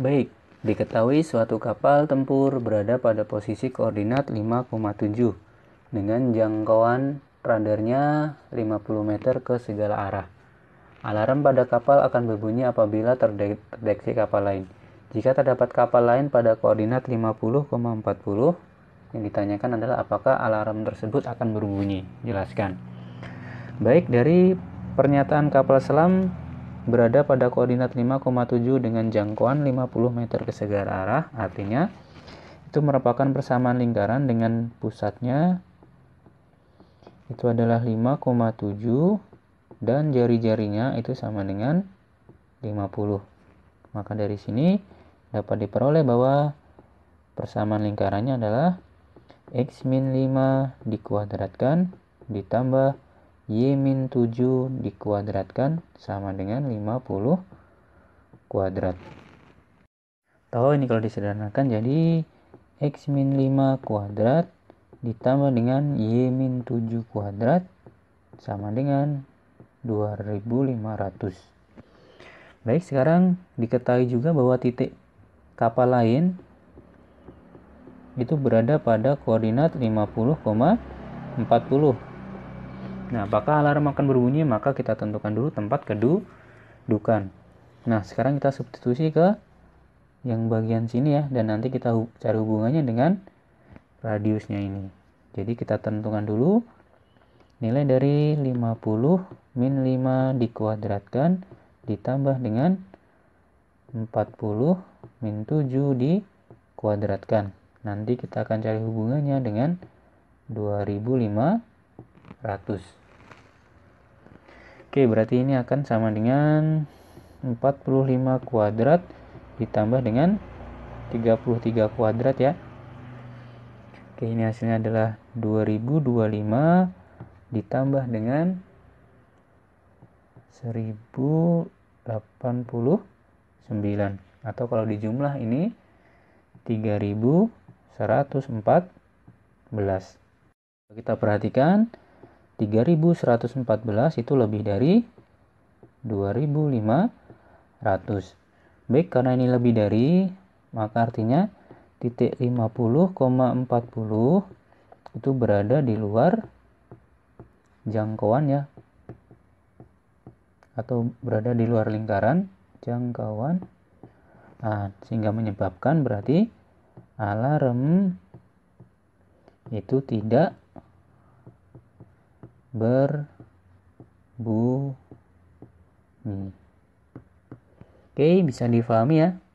Baik, diketahui suatu kapal tempur berada pada posisi koordinat 5,7 dengan jangkauan radarnya 50 meter ke segala arah. Alarm pada kapal akan berbunyi apabila terdeteksi kapal lain. Jika terdapat kapal lain pada koordinat 50,40, yang ditanyakan adalah apakah alarm tersebut akan berbunyi. Jelaskan. Baik, dari pernyataan kapal selam berada pada koordinat 5,7 dengan jangkauan 50 meter ke segala arah, artinya itu merupakan persamaan lingkaran dengan pusatnya itu adalah 5,7 dan jari-jarinya itu sama dengan 50. Maka dari sini dapat diperoleh bahwa persamaan lingkarannya adalah X min 5 dikuadratkan ditambah Y min 7 dikuadratkan sama dengan 50 kuadrat. Tahu ini kalau disederhanakan jadi X min 5 kuadrat ditambah dengan Y min 7 kuadrat sama dengan 2500. Baik, sekarang diketahui juga bahwa titik kapal lain itu berada pada koordinat 50,40. Nah, apakah alarm akan berbunyi? Maka kita tentukan dulu tempat kedudukan. Nah, sekarang kita substitusi ke yang bagian sini ya, dan nanti kita cari hubungannya dengan radiusnya ini. Jadi kita tentukan dulu nilai dari 50 min 5 dikuadratkan ditambah dengan 40 min 7 dikuadratkan. Nanti kita akan cari hubungannya dengan 2500. Oke, berarti ini akan sama dengan 45 kuadrat ditambah dengan 33 kuadrat ya. Oke, ini hasilnya adalah 2025 ditambah dengan 1089, atau kalau dijumlah ini 3114. Kita perhatikan 3114 itu lebih dari 2500. Baik, karena ini lebih dari, maka artinya titik 50,40 itu berada di luar jangkauan ya, atau berada di luar lingkaran jangkauan. Nah, sehingga menyebabkan berarti alarm itu tidak berbunyi. Oke, bisa difahami ya.